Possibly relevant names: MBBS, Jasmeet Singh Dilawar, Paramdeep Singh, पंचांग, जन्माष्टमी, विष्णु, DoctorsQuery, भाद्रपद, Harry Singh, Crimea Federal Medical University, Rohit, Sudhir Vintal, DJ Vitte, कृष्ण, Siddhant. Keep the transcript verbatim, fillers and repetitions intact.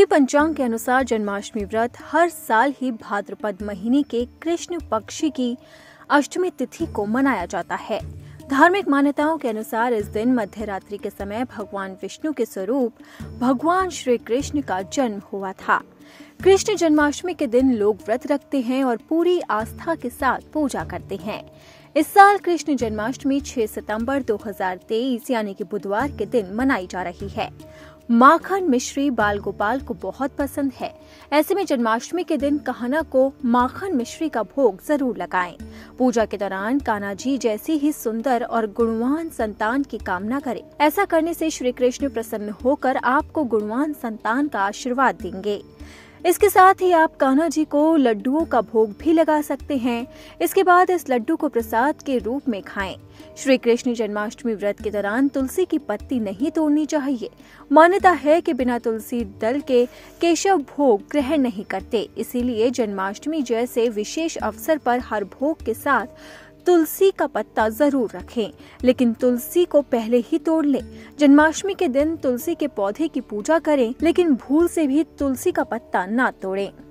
हिंदी पंचांग के अनुसार जन्माष्टमी व्रत हर साल ही भाद्रपद महीने के कृष्ण पक्ष की अष्टमी तिथि को मनाया जाता है। धार्मिक मान्यताओं के अनुसार इस दिन मध्य रात्रि के समय भगवान विष्णु के स्वरूप भगवान श्री कृष्ण का जन्म हुआ था। कृष्ण जन्माष्टमी के दिन लोग व्रत रखते हैं और पूरी आस्था के साथ पूजा करते हैं। इस साल कृष्ण जन्माष्टमी छह सितंबर दो हजार तेईस यानी कि बुधवार के दिन मनाई जा रही है। माखन मिश्री बाल गोपाल को बहुत पसंद है, ऐसे में जन्माष्टमी के दिन कहना को माखन मिश्री का भोग जरूर लगाएं। पूजा के दौरान कान्हा जी जैसी ही सुंदर और गुणवान संतान की कामना करें। ऐसा करने से श्री कृष्ण प्रसन्न होकर आपको गुणवान संतान का आशीर्वाद देंगे। इसके साथ ही आप कान्हा जी को लड्डुओं का भोग भी लगा सकते हैं। इसके बाद इस लड्डू को प्रसाद के रूप में खाएं। श्री कृष्ण जन्माष्टमी व्रत के दौरान तुलसी की पत्ती नहीं तोड़नी चाहिए। मान्यता है कि बिना तुलसी दल के केशव भोग ग्रहण नहीं करते, इसीलिए जन्माष्टमी जैसे विशेष अवसर पर हर भोग के साथ तुलसी का पत्ता जरूर रखें, लेकिन तुलसी को पहले ही तोड़ लें। जन्माष्टमी के दिन तुलसी के पौधे की पूजा करें, लेकिन भूल से भी तुलसी का पत्ता ना तोड़ें।